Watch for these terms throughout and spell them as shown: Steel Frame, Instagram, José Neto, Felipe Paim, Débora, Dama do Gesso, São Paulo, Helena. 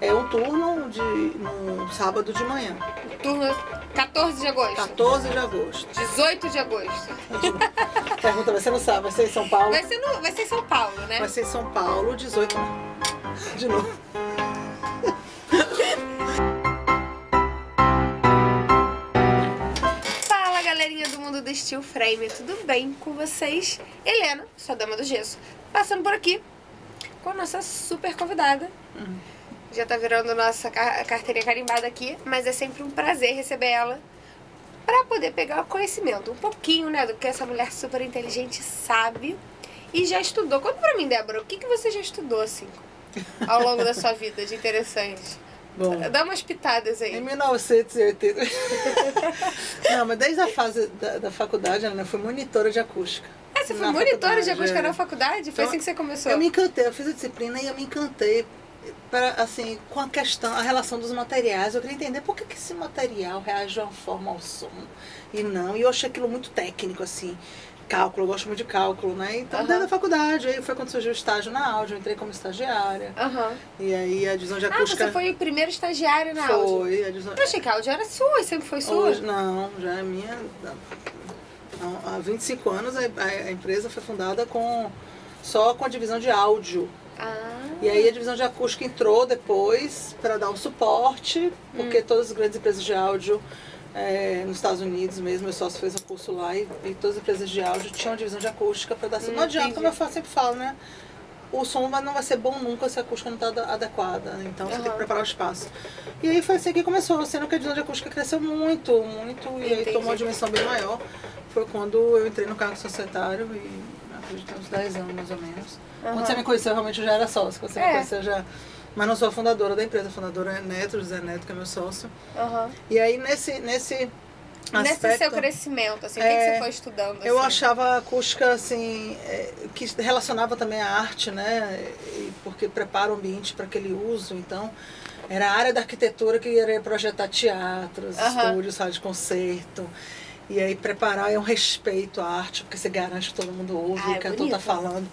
é um turno no sábado de manhã. Turno 14 de agosto. 14 de agosto. 18 de agosto. Pergunta, você não sabe, vai ser em São Paulo? Vai ser em São Paulo, né? Vai ser em São Paulo, 18... De novo. Fala, galerinha do mundo do Steel Frame, tudo bem com vocês? Helena, sua Dama do Gesso, passando por aqui com a nossa super convidada. Já tá virando nossa carteirinha carimbada aqui, mas é sempre um prazer receber ela pra poder pegar o conhecimento, um pouquinho, né, do que essa mulher super inteligente sabe e já estudou. Conta pra mim, Débora, o que, que você já estudou, assim, ao longo da sua vida de interessante? Bom, dá umas pitadas aí. Em 1980... Não, mas desde a fase da faculdade, Ana, eu fui monitora de acústica. Ah, você foi monitora de acústica na faculdade? Então, foi assim que você começou? Eu me encantei, eu fiz a disciplina e eu me encantei. Assim, com a questão, a relação dos materiais, eu queria entender por que, que esse material reage de uma forma ao som e não, e eu achei aquilo muito técnico, assim, cálculo, eu gosto muito de cálculo, né, então dentro da faculdade, aí foi quando surgiu o estágio na áudio, eu entrei como estagiária, e aí a divisão de acústica... Ah, você foi o primeiro estagiário na áudio? Foi, a divisão... Eu achei que a áudio era sua, sempre foi sua? Hoje, não, já é minha, há 25 anos a empresa foi fundada só com a divisão de áudio. E aí a divisão de acústica entrou depois para dar um suporte, porque todas as grandes empresas de áudio nos Estados Unidos mesmo, meu sócio fez um curso lá e todas as empresas de áudio tinham a divisão de acústica para dar suporte. Não adianta, como eu sempre falo, né? O som não vai ser bom nunca se a acústica não está adequada, então você tem que preparar o espaço. E aí foi assim que começou, sendo que a divisão de acústica cresceu muito, muito, e aí tomou uma dimensão bem maior. Foi quando eu entrei no cargo societário e... Acredito que uns 10 anos, mais ou menos. Quando você me conheceu, realmente eu já era sócio. Quando você me conheceu, já... Mas não sou a fundadora da empresa. A fundadora é Neto, José Neto, que é meu sócio. E aí, nesse aspecto... Nesse seu crescimento, assim, o que você foi estudando? Assim? Eu achava a acústica, assim, que relacionava também a arte, né? Porque prepara o ambiente para aquele uso, então... Era a área da arquitetura que iria projetar teatros, estúdios, sala de concerto... E aí preparar é um respeito à arte, porque você garante que todo mundo ouve o que a cantor tá falando.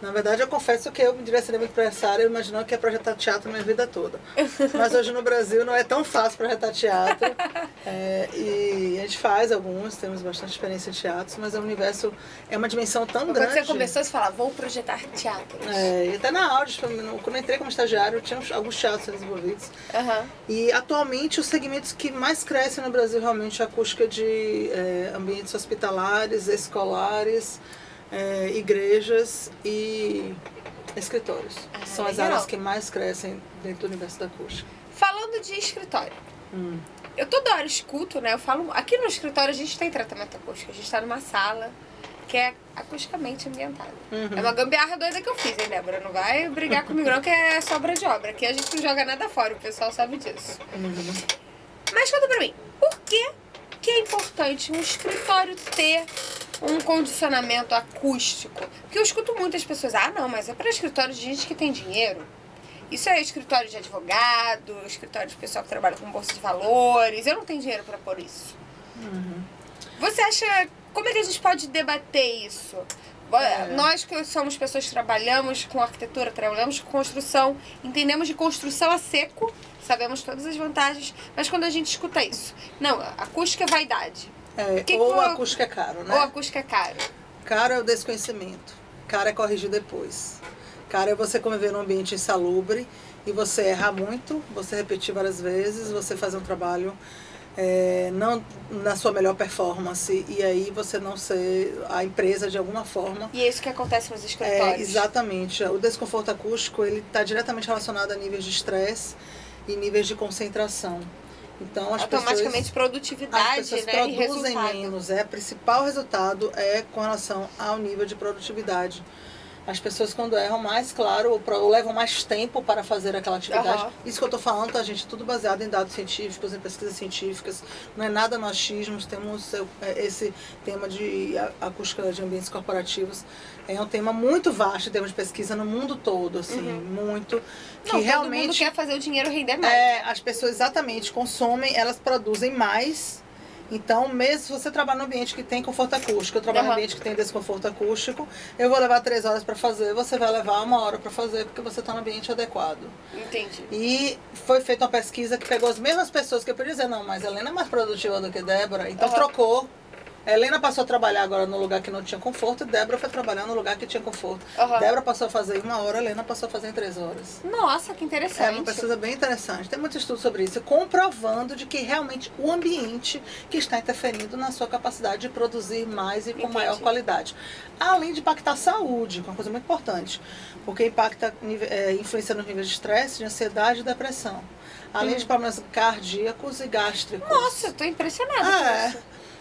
Na verdade, eu confesso que eu me direcionei para essa área, eu imaginava que ia projetar teatro minha vida toda. Mas hoje no Brasil não é tão fácil projetar teatro. E a gente faz alguns, temos bastante experiência em teatros, mas o universo é uma dimensão tão grande. Quando você começou, você falava, vou projetar teatros. E até na áudio, quando eu entrei como estagiário, tinha alguns teatros desenvolvidos. E atualmente, os segmentos que mais crescem no Brasil realmente é a acústica de ambientes hospitalares, escolares, igrejas e escritórios. São as áreas que mais crescem dentro do universo da acústica. Falando de escritório, eu toda hora escuto, né? Eu falo, aqui no escritório a gente tem tratamento acústico, a gente está numa sala que é acusticamente ambientada. É uma gambiarra doida que eu fiz, hein, Débora? Não vai brigar comigo não, que é sobra de obra, que a gente não joga nada fora, o pessoal sabe disso. Mas conta pra mim, por que é importante um escritório ter um condicionamento acústico? Porque eu escuto muitas pessoas, ah não, mas é para escritório de gente que tem dinheiro. Isso é escritório de advogado, escritório de pessoal que trabalha com bolsa de valores, eu não tenho dinheiro para pôr isso. Você acha, como é que a gente pode debater isso? Nós que somos pessoas que trabalhamos com arquitetura, trabalhamos com construção, entendemos de construção a seco, sabemos todas as vantagens, mas quando a gente escuta isso, não, acústica é vaidade. Ou acústica é caro, né? Ou acústica é caro. Caro é o desconhecimento, caro é corrigir depois. Caro é você conviver num ambiente insalubre e você errar muito, você repetir várias vezes, você fazer um trabalho... não na sua melhor performance, e aí você não ser a empresa de alguma forma. E é isso que acontece nos escritórios. Exatamente. O desconforto acústico, ele está diretamente relacionado a níveis de estresse e níveis de concentração. Então, automaticamente, produtividade, as pessoas, né, produzem menos. O principal resultado é com relação ao nível de produtividade. As pessoas, quando erram mais, claro, ou levam mais tempo para fazer aquela atividade. Isso que eu estou falando, tá, gente? Tudo baseado em dados científicos, em pesquisas científicas. Não é nada no achismo. Temos esse tema de acústica de ambientes corporativos. É um tema muito vasto em termos de pesquisa no mundo todo, assim, muito. Que não, realmente, todo mundo quer fazer o dinheiro render mais. As pessoas, exatamente, consomem, elas produzem mais. Então, mesmo se você trabalhar no ambiente que tem conforto acústico, eu trabalho no ambiente que tem desconforto acústico, eu vou levar 3 horas para fazer, você vai levar 1 hora para fazer, porque você está no ambiente adequado. Entendi. E foi feita uma pesquisa que pegou as mesmas pessoas, que eu podia dizer, não, mas Helena é mais produtiva do que Débora, então trocou. Helena passou a trabalhar agora no lugar que não tinha conforto, e Débora foi trabalhar no lugar que tinha conforto. Débora passou a fazer em 1 hora, Helena passou a fazer em 3 horas. Nossa, que interessante. É uma pesquisa bem interessante. Tem muito estudo sobre isso, comprovando de que realmente o ambiente que está interferindo na sua capacidade de produzir mais e com maior qualidade. Além de impactar a saúde, que é uma coisa muito importante, porque impacta, influencia nos níveis de estresse, de ansiedade e depressão. Além de problemas cardíacos e gástricos. Nossa, eu tô impressionada com isso.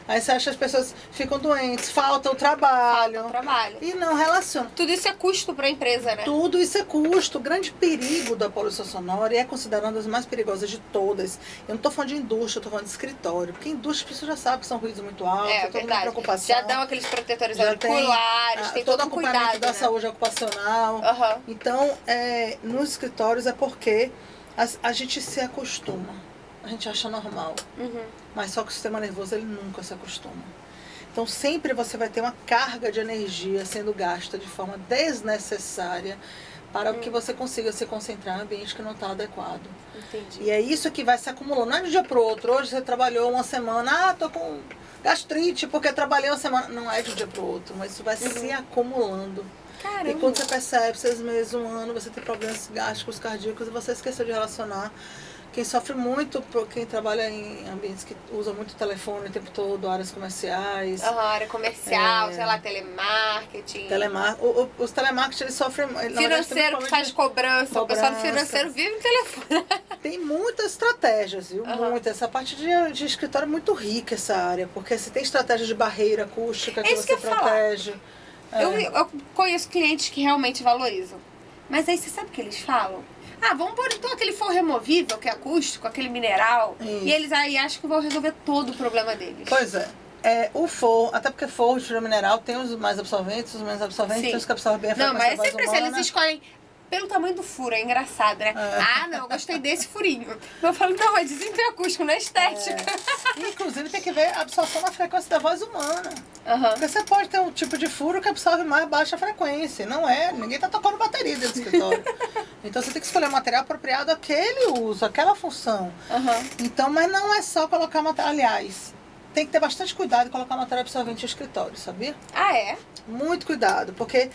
Aí você acha que as pessoas ficam doentes, falta o trabalho. Falta o trabalho. E não relaciona. Tudo isso é custo para a empresa, né? Tudo isso é custo. O grande perigo da poluição sonora, e é considerada uma das mais perigosas de todas. Eu não estou falando de indústria, eu estou falando de escritório. Porque indústria, as pessoas já sabem que são ruídos muito altos, tem preocupação. Já dão aqueles protetores auriculares, tem todo o acompanhamento da saúde ocupacional. Então, nos escritórios é porque a gente se acostuma. A gente acha normal, mas só que o sistema nervoso ele nunca se acostuma. Então sempre você vai ter uma carga de energia sendo gasta de forma desnecessária para que você consiga se concentrar em um ambiente que não está adequado. Entendi. E é isso que vai se acumulando, não é de um dia para o outro. Hoje você trabalhou uma semana, tô com gastrite porque trabalhei uma semana. Não é de um dia para o outro, mas isso vai se acumulando. Caramba. E quando você percebe, 6 meses, 1 ano, você tem problemas gástricos, cardíacos e você esqueceu de relacionar. Quem sofre muito, quem trabalha em ambientes que usam muito telefone o tempo todo, áreas comerciais. Área comercial, sei lá, telemarketing. Os telemarketing, eles sofrem... Financeiro que faz cobrança, o pessoal do financeiro vive no telefone. Tem muitas estratégias, viu? Muitas. Essa parte de escritório é muito rica, essa área, porque você tem estratégia de barreira acústica que você protege. Eu conheço clientes que realmente valorizam. Mas aí você sabe o que eles falam? Ah, vamos pôr então aquele forro removível, que é acústico, aquele mineral. Isso. E eles aí acham que vão resolver todo o problema deles. Pois é. O forro, até porque forro de fibra mineral tem os mais absorventes, os menos absorventes, tem os que absorvem bem a frequência voz humana. Não, mas é sempre assim, eles escolhem pelo tamanho do furo, é engraçado, né? Ah, não, eu gostei desse furinho. Eu falo, não, mas isso é acústico, não é estética. Inclusive tem que ver a absorção na frequência da voz humana. Porque você pode ter um tipo de furo que absorve mais baixa frequência. Não é, ninguém tá tocando bateria dentro do escritório. Então você tem que escolher o material apropriado àquele uso, àquela função. Então, mas não é só colocar material, aliás, tem que ter bastante cuidado em colocar material absorvente no escritório, sabia? Ah, é? Muito cuidado, porque...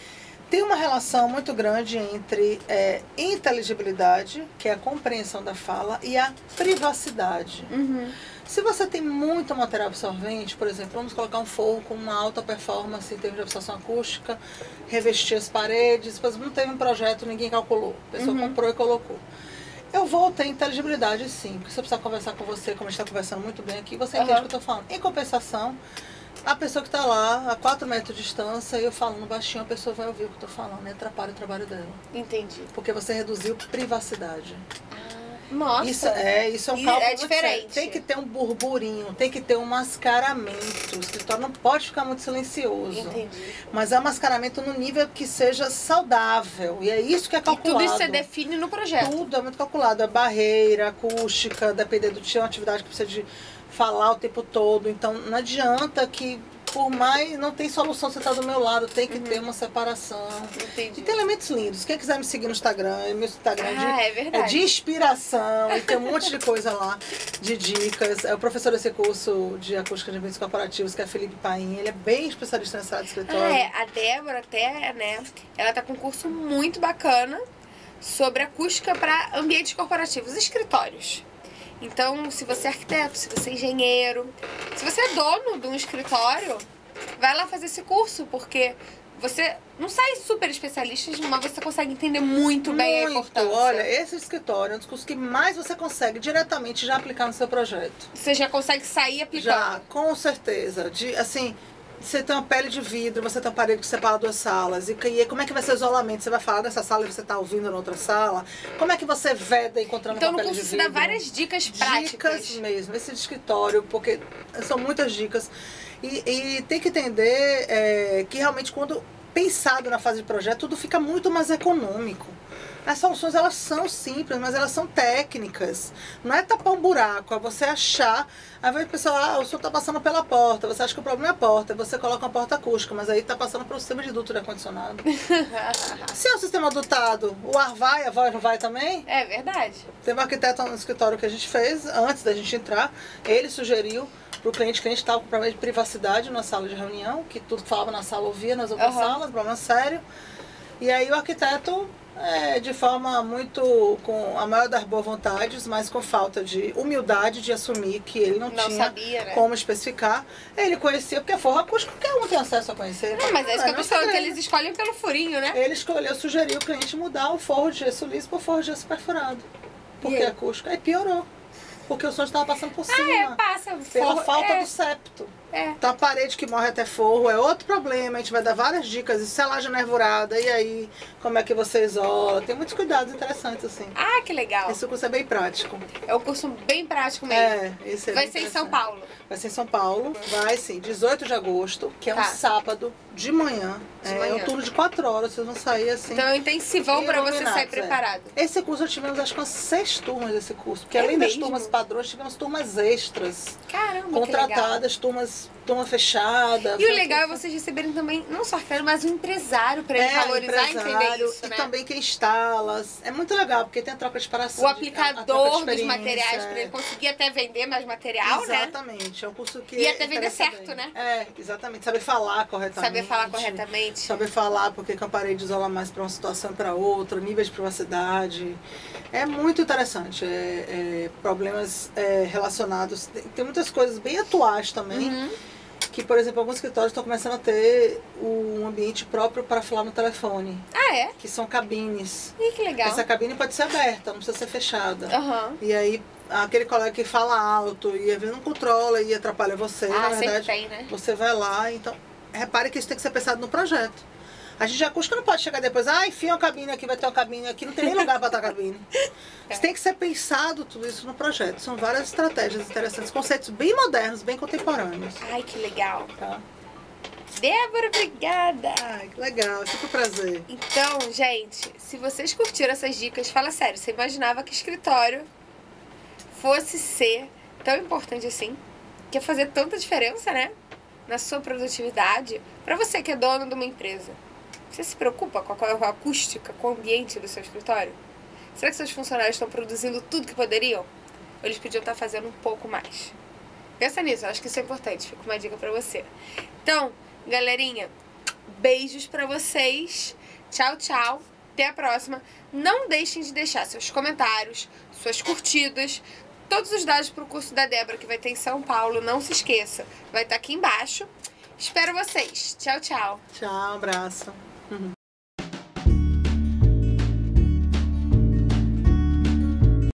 Tem uma relação muito grande entre inteligibilidade, que é a compreensão da fala, e a privacidade. Se você tem muito material absorvente, por exemplo, vamos colocar um forro com uma alta performance em termos de absorção acústica, revestir as paredes, depois não teve um projeto, ninguém calculou, a pessoa comprou e colocou. Eu vou ter inteligibilidade sim, porque se eu precisar conversar com você, como a gente está conversando muito bem aqui, você entende o que eu estou falando. Em compensação, a pessoa que está lá, a 4 metros de distância, e eu falando baixinho, a pessoa vai ouvir o que eu estou falando e atrapalha o trabalho dela. Entendi. Porque você reduziu privacidade. Nossa. Isso é um cálculo diferente. Tem que ter um burburinho, tem que ter um mascaramento. O escritório não pode ficar muito silencioso. Entendi. Mas é um mascaramento no nível que seja saudável. E é isso que é calculado. E tudo isso você define no projeto. Tudo é muito calculado. É barreira, acústica, depender do tipo, é uma atividade que precisa de falar o tempo todo. Então não adianta que, por mais, não tem solução você estar do meu lado, tem que ter uma separação. Entendi. E tem elementos lindos. Quem quiser me seguir no Instagram, meu Instagram é de inspiração, e tem um monte de coisa lá, de dicas. É o professor desse curso de acústica de ambientes corporativos, que é Felipe Paim. Ele é bem especialista nessa área de escritório. A Débora até, né, ela tá com um curso muito bacana sobre acústica para ambientes corporativos, escritórios. Então, se você é arquiteto, se você é engenheiro, se você é dono de um escritório, vai lá fazer esse curso, porque você não sai super especialista, mas você consegue entender muito bem a importância. Olha, esse escritório é um dos cursos que mais você consegue diretamente já aplicar no seu projeto. Você já consegue sair aplicando? Já, com certeza. Assim, você tem uma pele de vidro, você tem um aparelho que separa 2 salas. E como é que vai ser o isolamento? Você vai falar dessa sala e você está ouvindo na outra sala? Como é que você veda encontrando uma pele de vidro? Então no curso você dá várias dicas práticas. Dicas mesmo, esse escritório, porque são muitas dicas. E tem que entender que realmente quando pensado na fase de projeto, tudo fica muito mais econômico. As soluções, elas são simples, mas elas são técnicas. Não é tapar um buraco, é você achar... Às vezes o pessoal, o senhor está passando pela porta, você acha que o problema é a porta, você coloca uma porta acústica, mas aí está passando pelo sistema de duto de ar-condicionado. Se é um sistema adotado, o ar vai, a voz não vai também? É verdade. Teve um arquiteto no escritório que a gente fez, antes da gente entrar, ele sugeriu para o cliente que a gente estava com problema de privacidade na sala de reunião, que tudo que falava na sala ouvia, nas outras salas, problema sério. E aí o arquiteto... de forma muito, com a maior das boas vontades, mas com falta de humildade de assumir que ele não tinha sabia, né? Como especificar. Ele conhecia, porque a forro acústica qualquer um tem acesso a conhecer. Não, mas é isso que eu estou falando, que eles escolhem pelo furinho, né? Ele escolheu, sugeriu o cliente mudar o forro de gesso liso para o forro de gesso perfurado. Porque acústica, aí piorou. Porque o som estava passando por cima. Pela falta do septo. Então a parede que morre até forro é outro problema. A gente vai dar várias dicas de selagem nervurada. E aí, como é que você isola? Tem muitos cuidados interessantes, assim. Ah, que legal. Esse curso é bem prático. É um curso bem prático mesmo. Vai ser em São Paulo. Vai ser em São Paulo. Vai sim, 18 de agosto, que é um sábado de manhã. É um turno de 4 horas, vocês vão sair assim. Então é um intensivão para você sair preparado. Esse curso, nós tivemos acho que umas 6 turmas desse curso. Porque além das turmas padrões, tivemos turmas extras. Caramba, contratadas, turma fechada. E o legal é vocês receberem também, não só arquiteto, mas um empresário para ele valorizar e entender isso, né? E também quem instala. É muito legal, porque tem a troca de paração. O aplicador dos materiais, para ele conseguir até vender mais material, né? Exatamente. É um curso que... E até vender certo, né? Exatamente. Saber falar corretamente. Saber falar, porque a parede isola mais para uma situação e para outra, nível de privacidade. É muito interessante. Problemas relacionados. Tem muitas coisas bem atuais também. Que, por exemplo, alguns escritórios estão começando a ter um ambiente próprio para falar no telefone. Ah, é? Que são cabines. Ih, que legal. Essa cabine pode ser aberta, não precisa ser fechada. E aí, aquele colega que fala alto e às vezes não controla e atrapalha você, na verdade, tem, né? Você vai lá, então... Repare que isso tem que ser pensado no projeto. A gente de acústica não pode chegar depois, enfia uma cabine aqui, vai ter uma cabine aqui, não tem nem lugar para estar a cabine. Isso tem que ser pensado tudo isso no projeto. São várias estratégias interessantes, conceitos bem modernos, bem contemporâneos. Ai, que legal. Tá. Débora, obrigada. Ai, que legal, que prazer. Então, gente, se vocês curtiram essas dicas, fala sério, você imaginava que escritório fosse ser tão importante assim? Que ia fazer tanta diferença, né? Na sua produtividade, para você que é dono de uma empresa. Você se preocupa com a acústica, com o ambiente do seu escritório? Será que seus funcionários estão produzindo tudo que poderiam? Ou eles podiam estar fazendo um pouco mais? Pensa nisso, eu acho que isso é importante. Fica uma dica para você. Então, galerinha, beijos para vocês. Tchau, tchau. Até a próxima. Não deixem de deixar seus comentários, suas curtidas, todos os dados para o curso da Débora, que vai ter em São Paulo, não se esqueça. Vai estar aqui embaixo. Espero vocês. Tchau, tchau. Tchau, abraço.